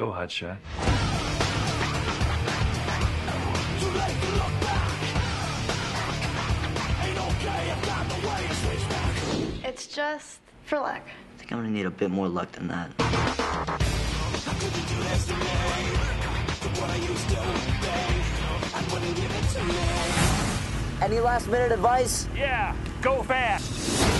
go, Hotshot. It's just for luck. I think I'm gonna need a bit more luck than that. How could you do this to me? What I used to think, I wouldn't give it to me. Any last minute advice? Yeah, go fast.